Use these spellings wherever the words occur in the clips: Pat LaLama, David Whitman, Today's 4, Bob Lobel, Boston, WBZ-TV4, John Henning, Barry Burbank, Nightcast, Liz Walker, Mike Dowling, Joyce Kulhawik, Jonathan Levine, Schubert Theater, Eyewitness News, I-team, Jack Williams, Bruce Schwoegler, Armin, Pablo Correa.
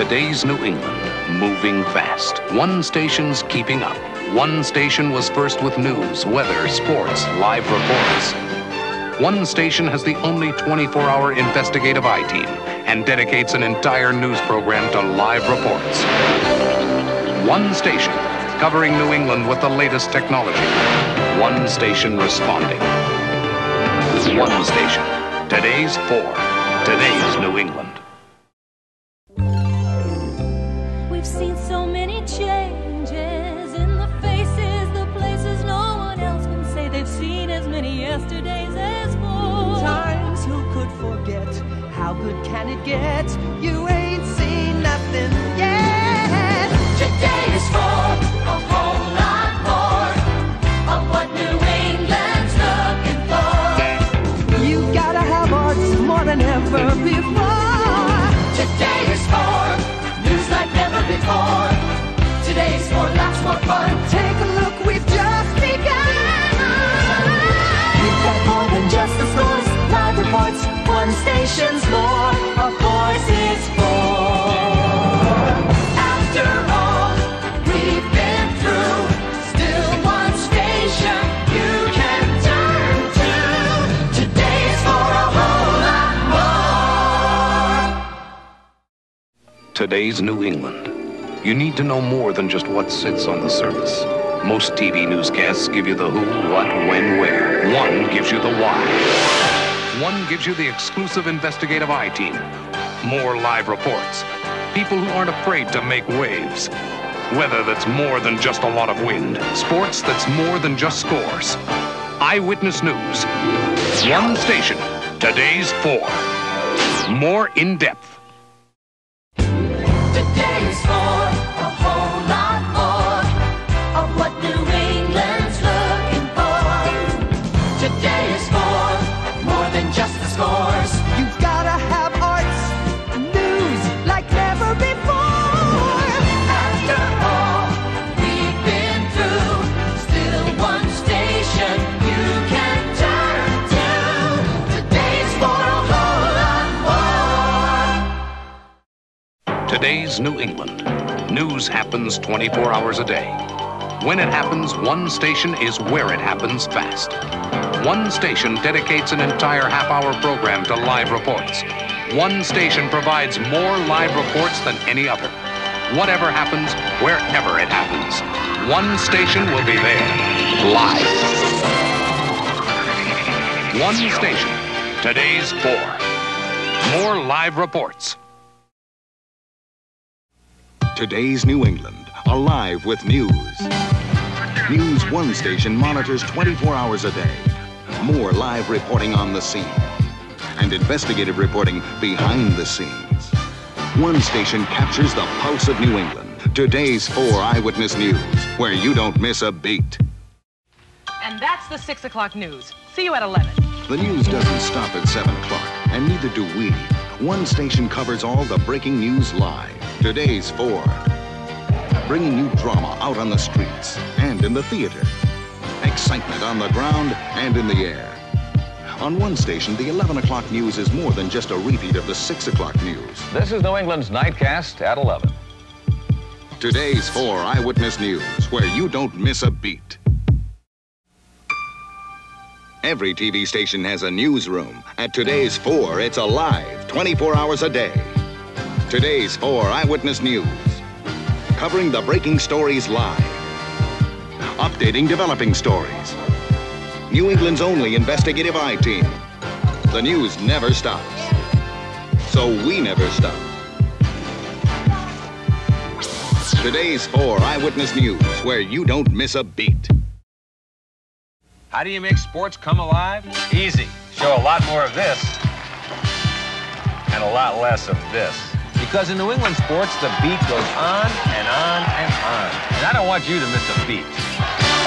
Today's New England, moving fast. One station's keeping up. One station was first with news, weather, sports, live reports. One station has the only 24-hour investigative I-team and dedicates an entire news program to live reports. One station, covering New England with the latest technology. One station responding. One station. Today's 4. Today's New England. We've seen so many changes in the faces, the places no one else can say. They've seen as many yesterdays as more. Times who could forget? How good can it get? You ain't seen nothing yet. Today is for a whole lot more of what New England's looking for. You gotta have hearts more than ever before. Today is for like never before. Today's for lots more fun. Take a look, we've just begun. We've got more than just the scores, live reports, one station's more. Of course it's four. After all we've been through, still one station you can turn to. Today's for a whole lot more. Today's New England. You need to know more than just what sits on the surface. Most TV newscasts give you the who, what, when, where. One gives you the why. One gives you the exclusive investigative I-team. More live reports. People who aren't afraid to make waves. Weather that's more than just a lot of wind. Sports that's more than just scores. Eyewitness News. One station. Today's 4. More in-depth. Today's for a whole lot more of what New England's looking for. Today is for more than just the scores. You've gotta have arts, news like never before. After all we've been through, still one station you can turn to. Today's for a whole lot more. Today's New England. News happens 24 hours a day. When it happens, one station is where it happens fast. One station dedicates an entire half-hour program to live reports. One station provides more live reports than any other. Whatever happens, wherever it happens, one station will be there, live. One station. Today's 4. More live reports. Today's New England, alive with news. News One Station monitors 24 hours a day. More live reporting on the scene and investigative reporting behind the scenes. One Station captures the pulse of New England. Today's 4 Eyewitness News, where you don't miss a beat. And that's the 6 o'clock news. See you at 11. The news doesn't stop at 7 o'clock, and neither do we. One station covers all the breaking news live. Today's 4. Bringing you drama out on the streets and in the theater. Excitement on the ground and in the air. On one station, the 11 o'clock news is more than just a repeat of the 6 o'clock news. This is New England's Nightcast at 11. Today's 4 Eyewitness News, where you don't miss a beat. Every TV station has a newsroom. At Today's 4, it's alive 24 hours a day. Today's 4 Eyewitness News, covering the breaking stories live, updating developing stories. New England's only investigative I-team. The news never stops, so we never stop. Today's 4 Eyewitness News, where you don't miss a beat. How do you make sports come alive? Easy. Show a lot more of this and a lot less of this. Because in New England sports, the beat goes on and on and on. And I don't want you to miss a beat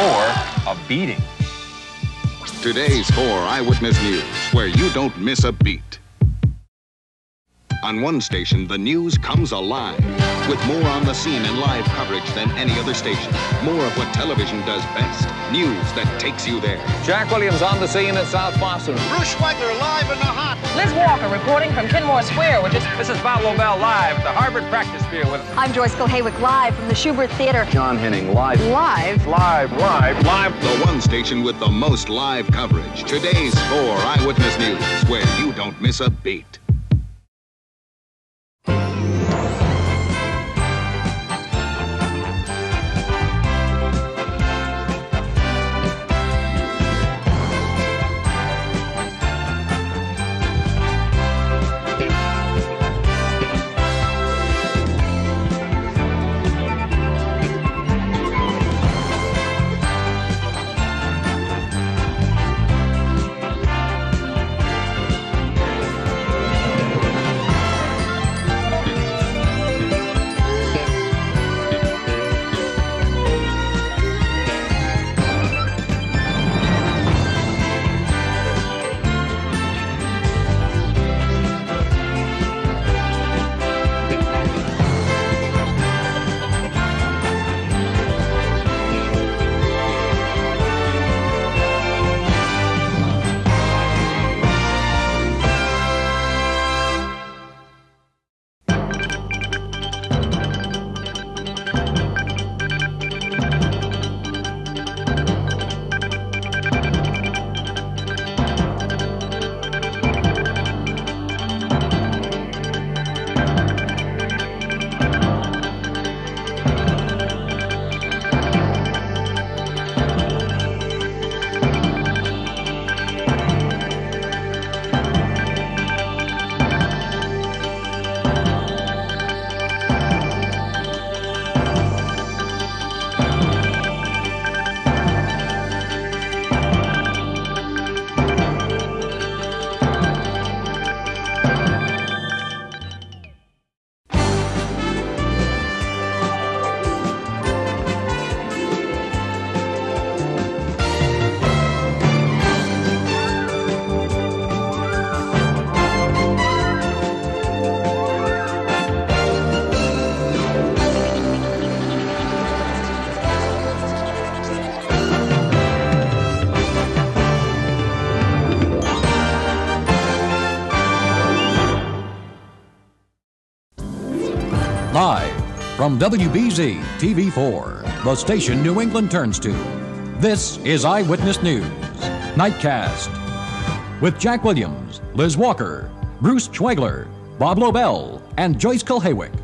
or a beating. Today's 4 Eyewitness News, where you don't miss a beat. On one station, the news comes alive, with more on the scene and live coverage than any other station. More of what television does best, news that takes you there. Jack Williams on the scene at South Boston. Bruce Schwoegler live in the hot. Liz Walker reporting from Kenmore Square, which is... This is Bob Lobel live at the Harvard practice field with... I'm Joyce Kulhawik live from the Schubert Theater. John Henning live. Live. Live, live, live. The one station with the most live coverage. Today's 4 Eyewitness News, where you don't miss a beat. From WBZ-TV4, the station New England turns to, this is Eyewitness News, Nightcast, with Jack Williams, Liz Walker, Bruce Schwoegler, Bob Lobel, and Joyce Kulhawik.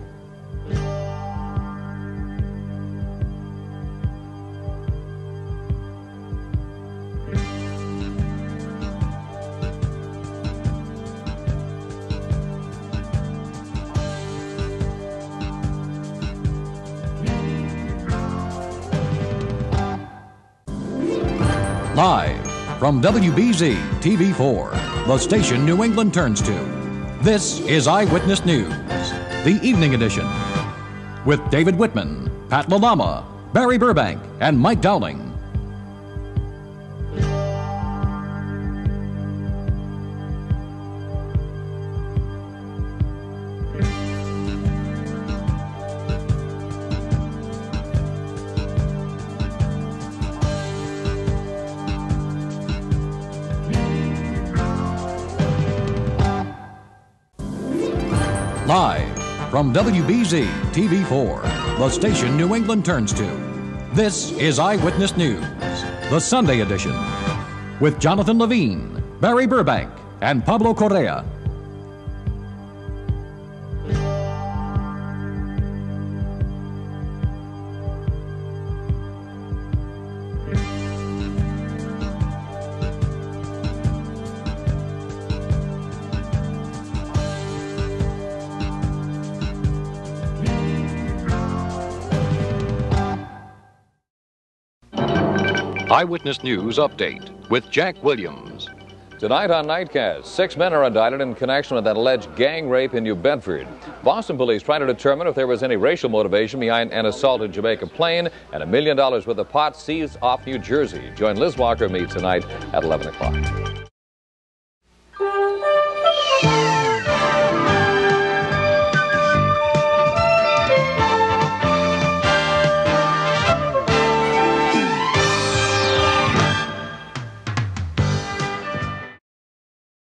Live from WBZ-TV4, the station New England turns to, this is Eyewitness News, the evening edition, with David Whitman, Pat LaLama, Barry Burbank, and Mike Dowling. Live from WBZ-TV4, the station New England turns to, this is Eyewitness News, the Sunday edition, with Jonathan Levine, Barry Burbank, and Pablo Correa. Eyewitness News Update with Jack Williams. Tonight on Nightcast, 6 men are indicted in connection with an alleged gang rape in New Bedford. Boston police trying to determine if there was any racial motivation behind an assault in Jamaica Plain, and $1 million worth of pot seized off New Jersey. Join Liz Walker and me tonight at 11 o'clock.